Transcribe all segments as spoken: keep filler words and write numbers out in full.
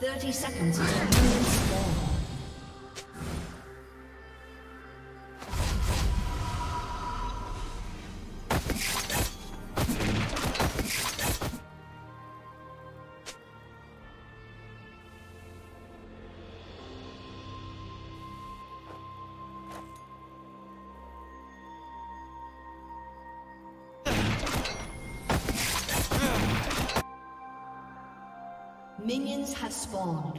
Thirty seconds until minions spawn. Minions have spawned.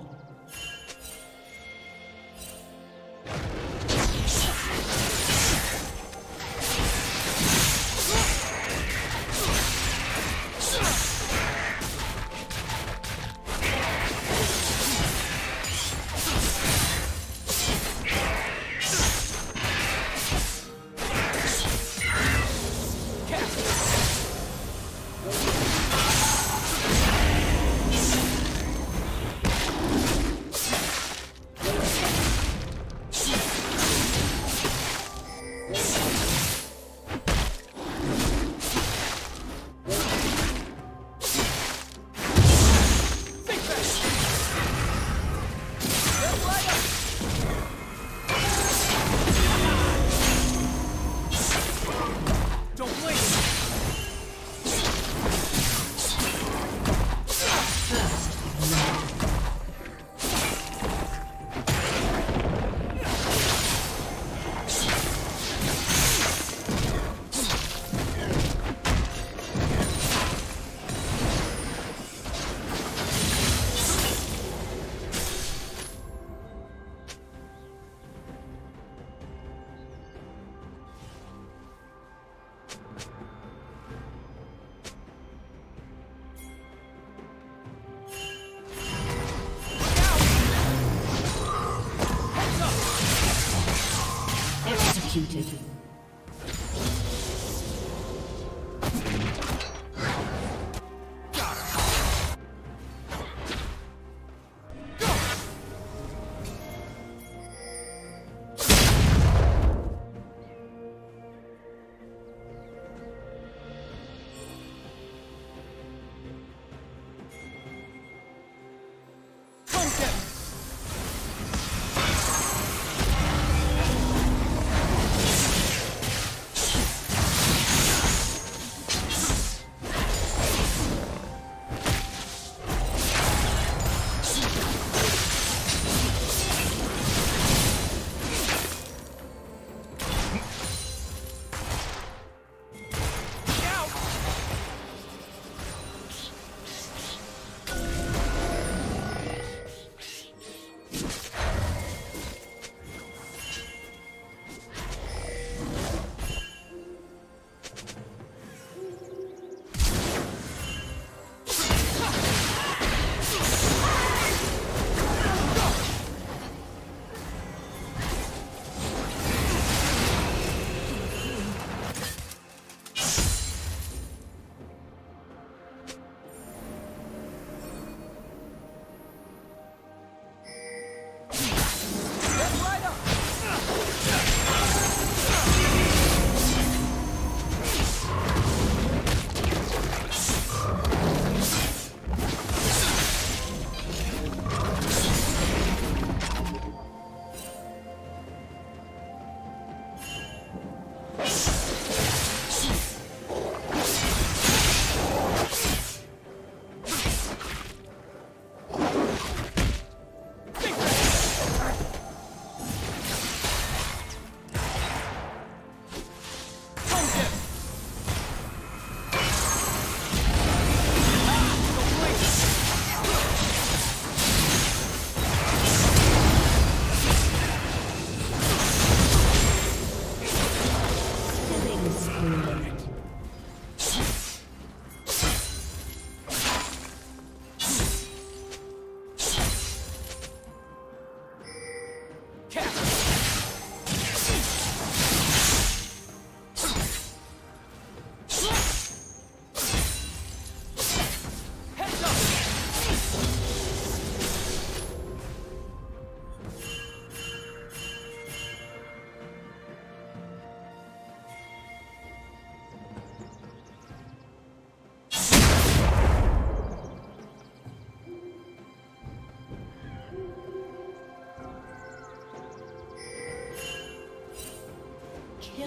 Executed.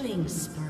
Killing spree.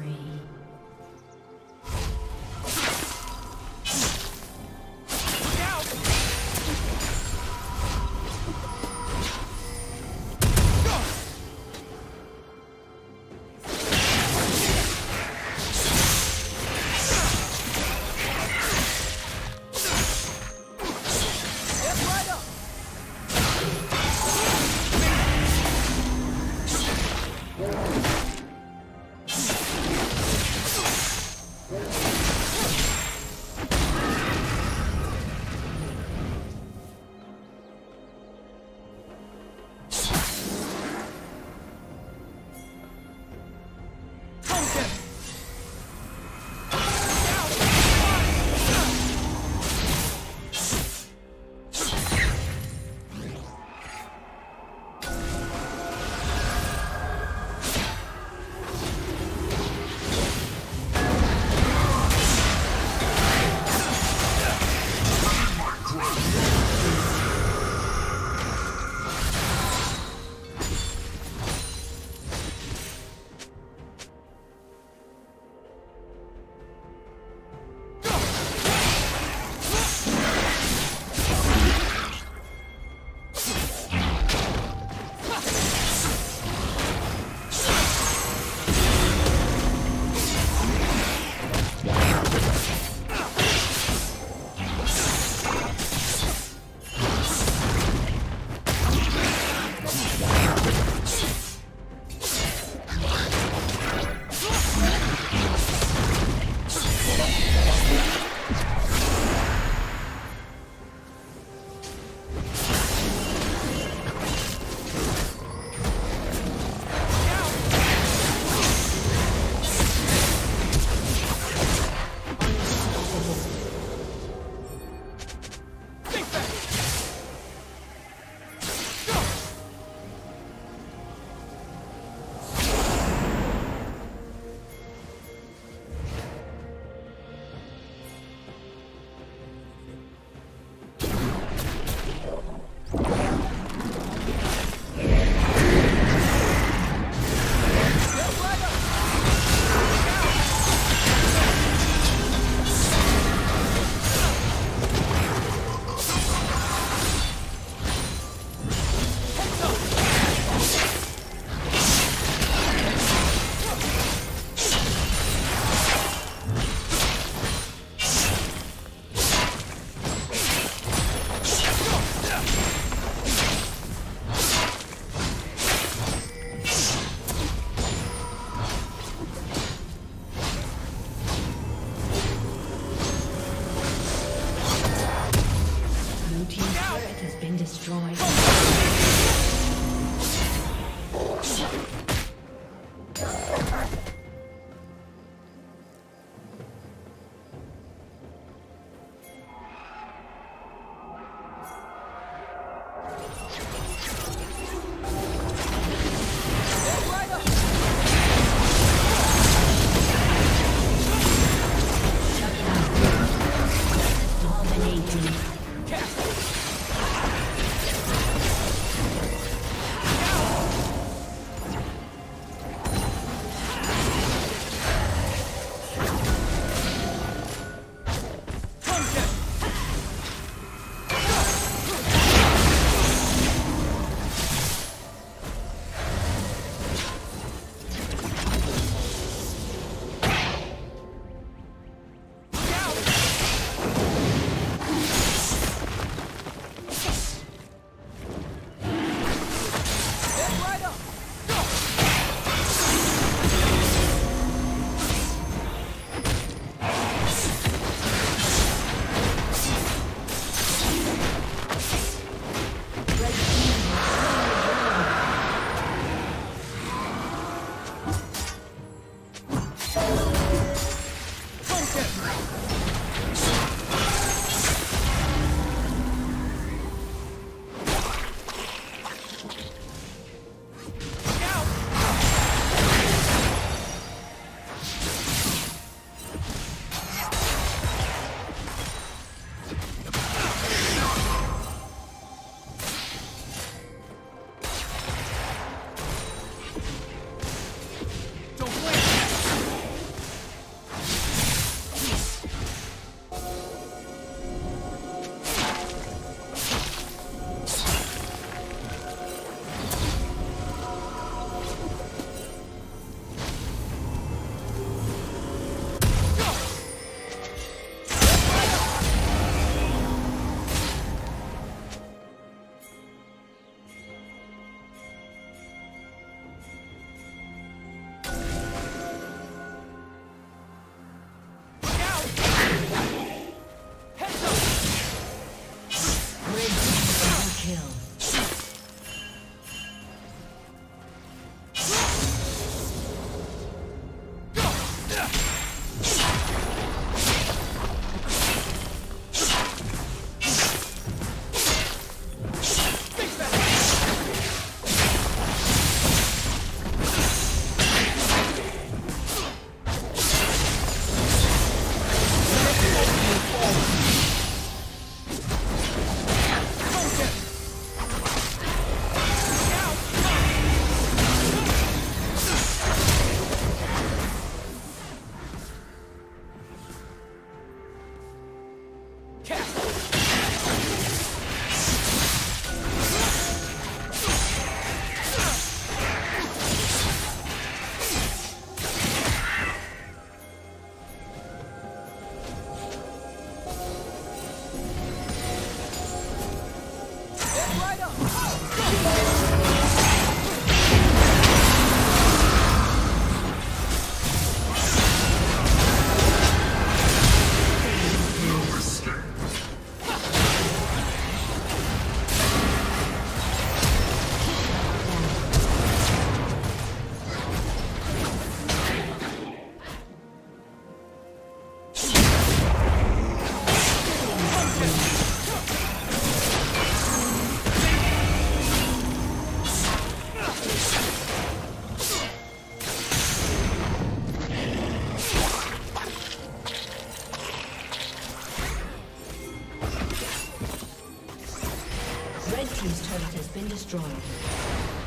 Dominating. Cast. team's turret has been destroyed.